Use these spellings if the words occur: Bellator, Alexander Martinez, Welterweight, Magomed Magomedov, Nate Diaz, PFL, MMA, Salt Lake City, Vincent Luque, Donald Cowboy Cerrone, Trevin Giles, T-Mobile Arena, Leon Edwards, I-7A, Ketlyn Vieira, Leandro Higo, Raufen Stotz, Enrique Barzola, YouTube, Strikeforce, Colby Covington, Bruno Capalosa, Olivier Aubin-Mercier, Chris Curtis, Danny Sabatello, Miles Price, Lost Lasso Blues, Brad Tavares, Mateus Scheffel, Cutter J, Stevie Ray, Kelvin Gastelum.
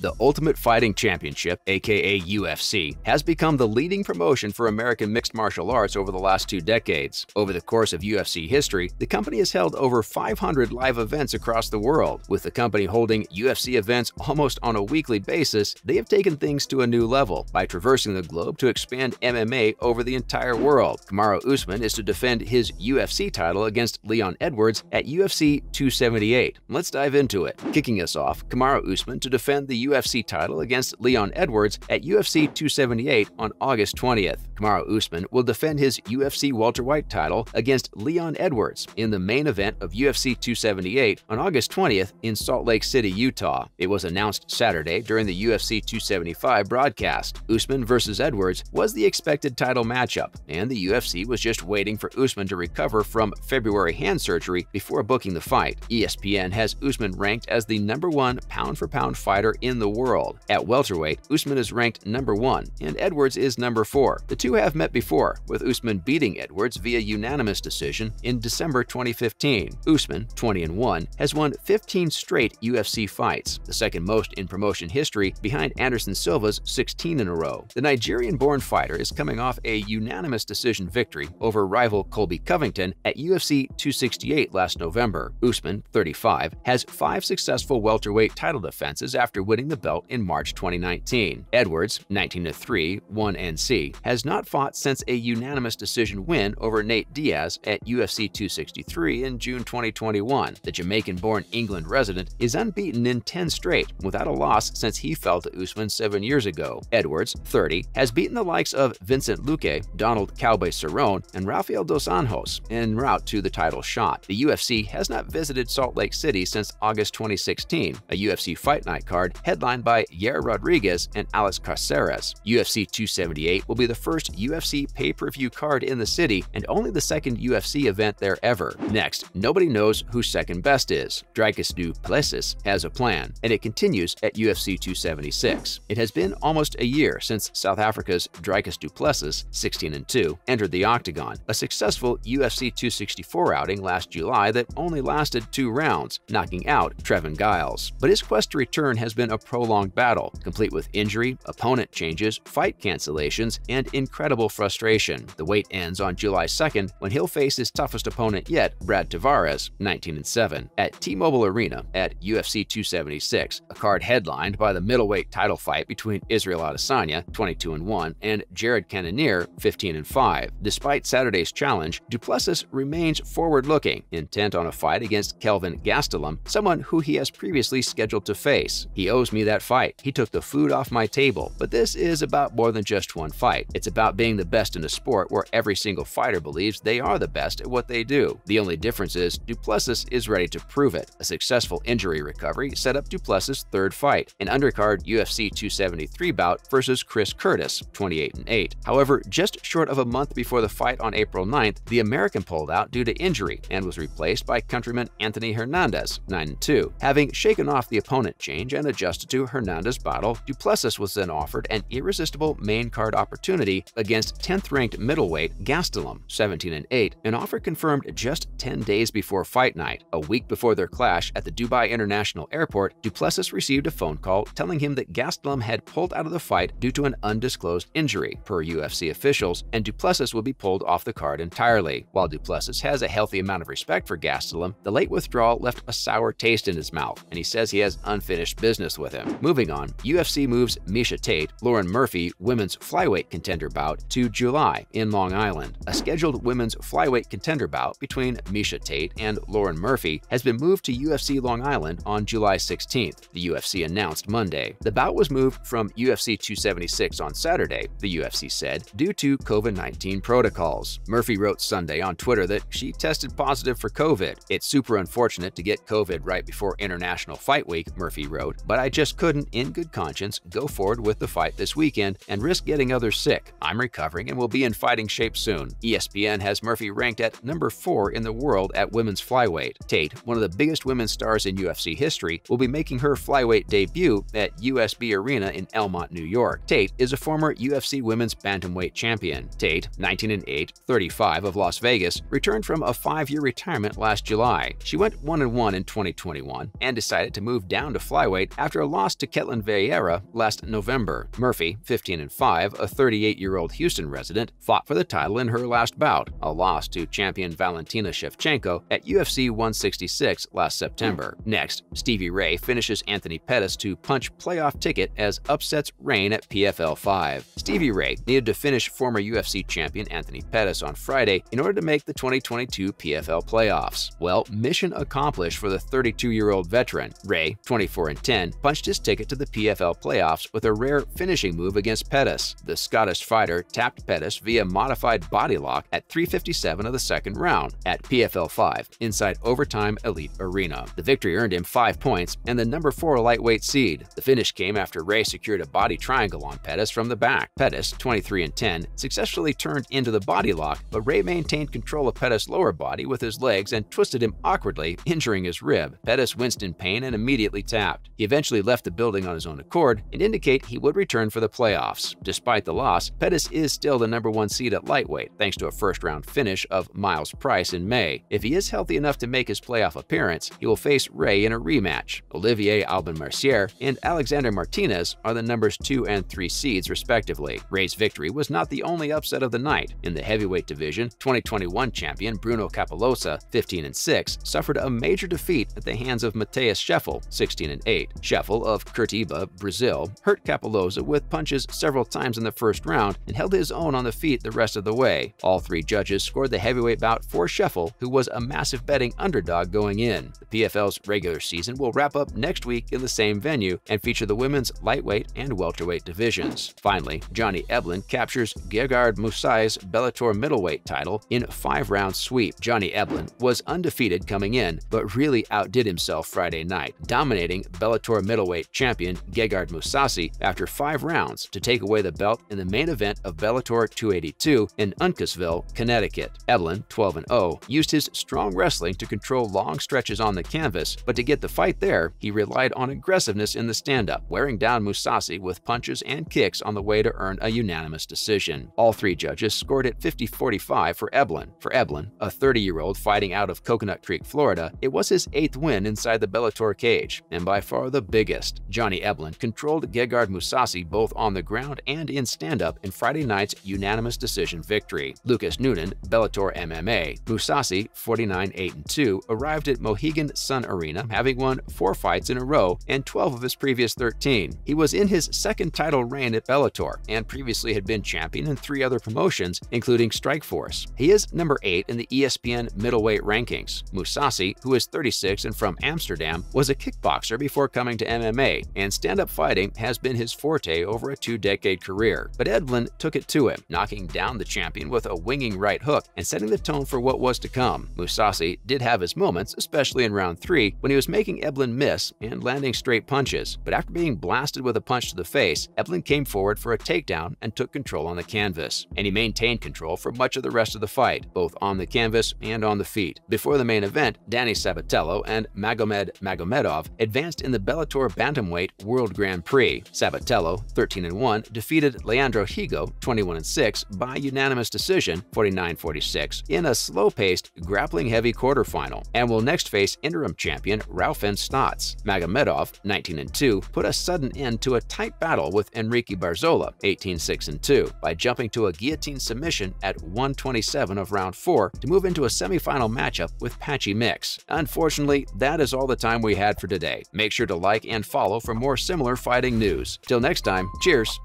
The Ultimate Fighting Championship, aka UFC, has become the leading promotion for American mixed martial arts over the last 2 decades. Over the course of UFC history, the company has held over 500 live events across the world. With the company holding UFC events almost on a weekly basis, they have taken things to a new level by traversing the globe to expand MMA over the entire world. Kamaru Usman is to defend his UFC title against Leon Edwards at UFC 278. Let's dive into it. Kicking us off, Kamaru Usman to defend the UFC title against Leon Edwards at UFC 278 on August 20th. Kamaru Usman will defend his UFC welterweight title against Leon Edwards in the main event of UFC 278 on August 20th in Salt Lake City, Utah. It was announced Saturday during the UFC 275 broadcast. Usman versus Edwards was the expected title matchup, and the UFC was just waiting for Usman to recover from February hand surgery before booking the fight. ESPN has Usman ranked as the #1 pound-for-pound fighter in the world. At welterweight, Usman is ranked #1 and Edwards is #4. The two have met before, with Usman beating Edwards via unanimous decision in December 2015. Usman, 20-1, has won 15 straight UFC fights, the second most in promotion history behind Anderson Silva's 16 in a row. The Nigerian-born fighter is coming off a unanimous decision victory over rival Colby Covington at UFC 268 last November. Usman, 35, has 5 successful welterweight title defenses after winning the belt in March 2019. Edwards, 19-3, 1-NC, has not fought since a unanimous decision win over Nate Diaz at UFC 263 in June 2021. The Jamaican-born England resident is unbeaten in 10 straight, without a loss since he fell to Usman 7 years ago. Edwards, 30, has beaten the likes of Vincent Luque, Donald Cowboy Cerrone, and Rafael Dos Anjos en route to the title shot. The UFC has not visited Salt Lake City since August 2016, a UFC Fight Night card headlined by Yair Rodriguez and Alex Caceres. UFC 278 will be the first UFC pay-per-view card in the city and only the second UFC event there ever. Next, nobody knows who second best is. Dricus du Plessis has a plan, and it continues at UFC 276. It has been almost a year since South Africa's Dricus du Plessis, 16-2, entered the octagon, a successful UFC 264 outing last July that only lasted 2 rounds, knocking out Trevin Giles. But his quest to return has been a prolonged battle, complete with injury, opponent changes, fight cancellations, and incredible frustration. The wait ends on July 2nd when he'll face his toughest opponent yet, Brad Tavares, 19-7, at T-Mobile Arena at UFC 276, a card headlined by the middleweight title fight between Israel Adesanya, 22-1, and Jared Cannonier, 15-5. Despite Saturday's challenge, Du Plessis remains forward-looking, intent on a fight against Kelvin Gastelum, someone who he has previously scheduled to face. He owes me that fight. He took the food off my table. But this is about more than just one fight. It's about being the best in a sport where every single fighter believes they are the best at what they do. The only difference is Du Plessis is ready to prove it. A successful injury recovery set up Du Plessis' 3rd fight, an undercard UFC 273 bout versus Chris Curtis, 28-8. However, just short of a month before the fight on April 9th, the American pulled out due to injury and was replaced by countryman Anthony Hernandez, 9-2. Having shaken off the opponent change and adjusted to Hernandez's battle, Du Plessis was then offered an irresistible main card opportunity against 10th-ranked middleweight Gastelum, 17-8, an offer confirmed just 10 days before fight night. A week before their clash at the Dubai International Airport, Du Plessis received a phone call telling him that Gastelum had pulled out of the fight due to an undisclosed injury, per UFC officials, and Du Plessis would be pulled off the card entirely. While Du Plessis has a healthy amount of respect for Gastelum, the late withdrawal left a sour taste in his mouth, and he says he has unfinished business with him. Moving on, UFC moves Miesha Tate, Lauren Murphy women's flyweight contender bout to July in Long Island. A scheduled women's flyweight contender bout between Miesha Tate and Lauren Murphy has been moved to UFC Long Island on July 16th, the UFC announced Monday. The bout was moved from UFC 276 on Saturday, the UFC said, due to COVID-19 protocols. Murphy wrote Sunday on Twitter that she tested positive for COVID. It's super unfortunate to get COVID right before International Fight Week, Murphy wrote, but I just couldn't, in good conscience, go forward with the fight this weekend and risk getting others sick. I'm recovering and will be in fighting shape soon. ESPN has Murphy ranked at #4 in the world at women's flyweight. Tate, one of the biggest women's stars in UFC history, will be making her flyweight debut at USB Arena in Elmont, New York. Tate is a former UFC women's bantamweight champion. Tate, 19-8, 35 of Las Vegas, returned from a 5-year retirement last July. She went 1-1 in 2021 and decided to move down to flyweight after after a loss to Ketlyn Vieira last November. Murphy, 15-5, a 38-year-old Houston resident, fought for the title in her last bout, a loss to champion Valentina Shevchenko at UFC 166 last September. Next, Stevie Ray finishes Anthony Pettis to punch playoff ticket as upsets reign at PFL 5. Stevie Ray needed to finish former UFC champion Anthony Pettis on Friday in order to make the 2022 PFL playoffs. Well, mission accomplished for the 32-year-old veteran. Ray, 24-10, punched his ticket to the PFL playoffs with a rare finishing move against Pettis. The Scottish fighter tapped Pettis via modified body lock at 3:57 of the second round at PFL 5 inside Overtime Elite Arena. The victory earned him 5 points and the #4 lightweight seed. The finish came after Ray secured a body triangle on Pettis from the back. Pettis, 23-10, successfully turned into the body lock, but Ray maintained control of Pettis' lower body with his legs and twisted him awkwardly, injuring his rib. Pettis winced in pain and immediately tapped. He eventually left the building on his own accord and indicate he would return for the playoffs. Despite the loss, Pettis is still the #1 seed at lightweight, thanks to a first-round finish of Miles Price in May. If he is healthy enough to make his playoff appearance, he will face Ray in a rematch. Olivier Aubin-Mercier and Alexander Martinez are the #2 and #3 seeds, respectively. Ray's victory was not the only upset of the night. In the heavyweight division, 2021 champion Bruno Capalosa, 15-6, suffered a major defeat at the hands of Mateus Scheffel, 16-8. Scheffel of Curitiba, Brazil, hurt Capalosa with punches several times in the first round and held his own on the feet the rest of the way. All three judges scored the heavyweight bout for Scheffel, who was a massive betting underdog going in. The PFL's regular season will wrap up next week in the same venue and feature the women's lightweight and welterweight divisions. Finally, Johnny Eblen captures Gegard Mousasi's Bellator middleweight title in 5-round sweep. Johnny Eblen was undefeated coming in, but really outdid himself Friday night, dominating Bellator middleweight champion Gegard Mousasi after 5 rounds to take away the belt in the main event of Bellator 282 in Uncasville, Connecticut. Eblen, 12-0, used his strong wrestling to control long stretches on the canvas, but to get the fight there, he relied on aggressiveness in the stand-up, wearing down Mousasi with punches and kicks on the way to earn a unanimous decision. All three judges scored it 50-45 for Eblen. For Eblen, a 30-year-old fighting out of Coconut Creek, Florida, it was his 8th win inside the Bellator cage, and by far the biggest. Johnny Eblen controlled Gegard Mousasi both on the ground and in stand-up in Friday night's unanimous decision victory. Lucas Noonan, Bellator MMA. Mousasi, 49-8-2, arrived at Mohegan Sun Arena having won 4 fights in a row and 12 of his previous 13. He was in his second title reign at Bellator and previously had been champion in 3 other promotions, including Strikeforce. He is #8 in the ESPN middleweight rankings. Mousasi, who is 36 and from Amsterdam, was a kickboxer before coming to MMA, and stand-up fighting has been his forte over a 2-decade career. But Eblen took it to him, knocking down the champion with a winging right hook and setting the tone for what was to come. Mousasi did have his moments, especially in round 3, when he was making Eblen miss and landing straight punches. But after being blasted with a punch to the face, Eblen came forward for a takedown and took control on the canvas. And he maintained control for much of the rest of the fight, both on the canvas and on the feet. Before the main event, Danny Sabatello and Magomed Magomedov advanced in the Bellator Bantamweight World Grand Prix. Sabatello, 13-1, defeated Leandro Higo, 21-6, by unanimous decision, 49-46, in a slow-paced, grappling-heavy quarterfinal, and will next face interim champion Raufen Stotz. Magomedov, 19-2, put a sudden end to a tight battle with Enrique Barzola, 18-6-2, by jumping to a guillotine submission at 1:27 of round 4 to move into a semifinal matchup with Patchy Mix. Unfortunately, that is all the time we had for today. Make sure to like and follow for more similar fighting news. Till next time, cheers!